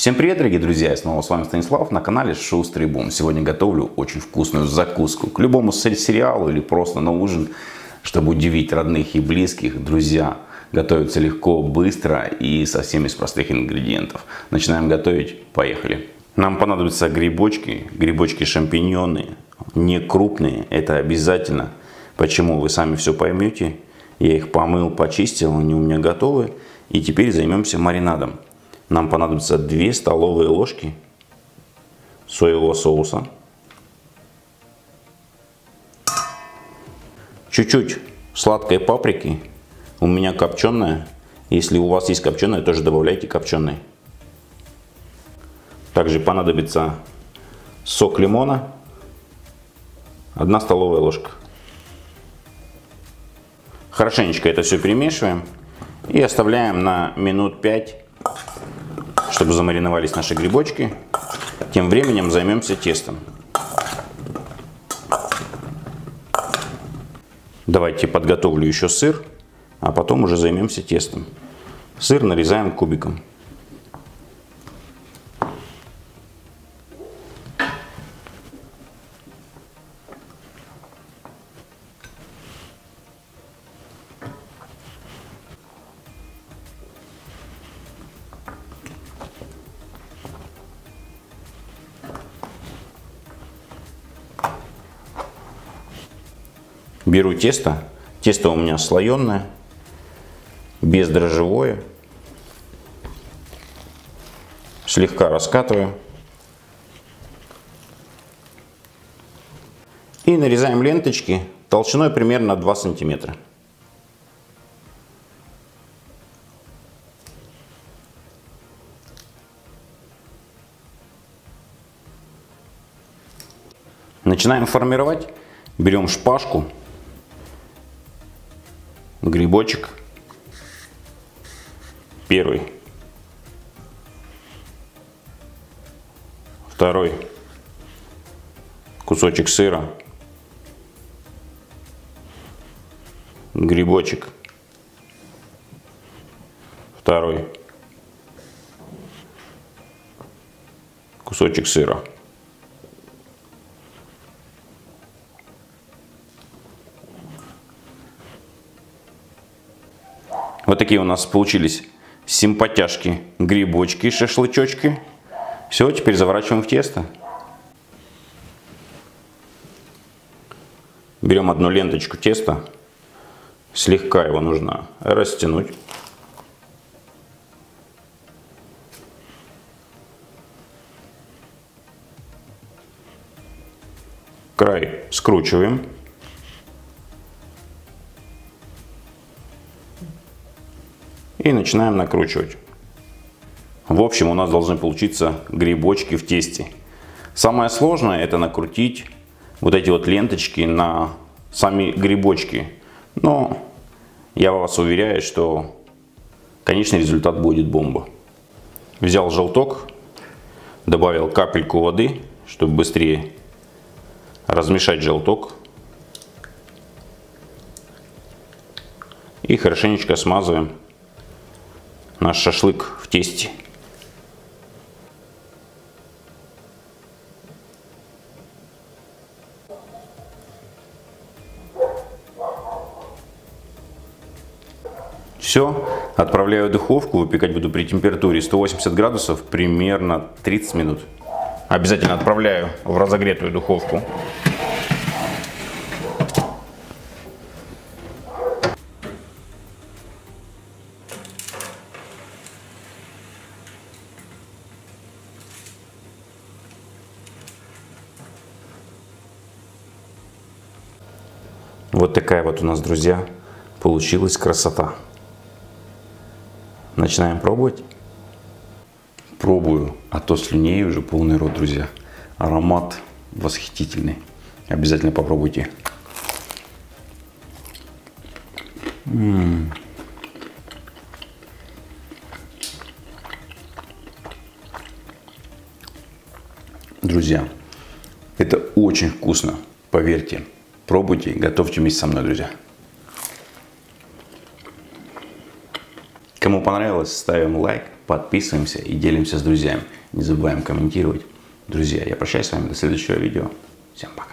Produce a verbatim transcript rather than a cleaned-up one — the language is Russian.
Всем привет, дорогие друзья! И снова с вами Станислав на канале Шустрый Бум. Сегодня готовлю очень вкусную закуску к любому сериалу или просто на ужин, чтобы удивить родных и близких. Друзья, готовится легко, быстро и совсем из простых ингредиентов. Начинаем готовить. Поехали! Нам понадобятся грибочки, грибочки шампиньоны, не крупные, это обязательно. Почему? Вы сами все поймете. Я их помыл, почистил, они у меня готовы. И теперь займемся маринадом. Нам понадобится две столовые ложки соевого соуса, чуть-чуть сладкой паприки, у меня копченая, если у вас есть копченая, тоже добавляйте копченой. Также понадобится сок лимона, одна столовая ложка. Хорошенечко это все перемешиваем и оставляем на минут пять, чтобы замариновались наши грибочки. Тем временем займемся тестом. Давайте подготовлю еще сыр, а потом уже займемся тестом. Сыр нарезаем кубиком. Беру тесто. Тесто у меня слоеное, бездрожжевое. Слегка раскатываю. И нарезаем ленточки толщиной примерно два сантиметра. Начинаем формировать. Берем шпажку. Грибочек первый, второй, кусочек сыра, грибочек, второй, кусочек сыра. Вот такие у нас получились симпатяшки, грибочки, шашлычочки. Все, теперь заворачиваем в тесто. Берем одну ленточку теста, слегка его нужно растянуть. Край скручиваем. И начинаем накручивать. В общем, у нас должны получиться грибочки в тесте. Самое сложное — это накрутить вот эти вот ленточки на сами грибочки. Но я вас уверяю, что конечный результат будет бомба. Взял желток, добавил капельку воды, чтобы быстрее размешать желток. И хорошенечко смазываем наш шашлык в тесте. Все, отправляю в духовку, выпекать буду при температуре сто восемьдесят градусов примерно тридцать минут. Обязательно отправляю в разогретую духовку. Вот такая вот у нас, друзья, получилась красота. Начинаем пробовать. Пробую, а то слюней уже полный рот, друзья. Аромат восхитительный. Обязательно попробуйте. М-м-м. Друзья, это очень вкусно, поверьте. Пробуйте, готовьте вместе со мной, друзья. Кому понравилось, ставим лайк, подписываемся и делимся с друзьями. Не забываем комментировать. Друзья, я прощаюсь с вами до следующего видео. Всем пока.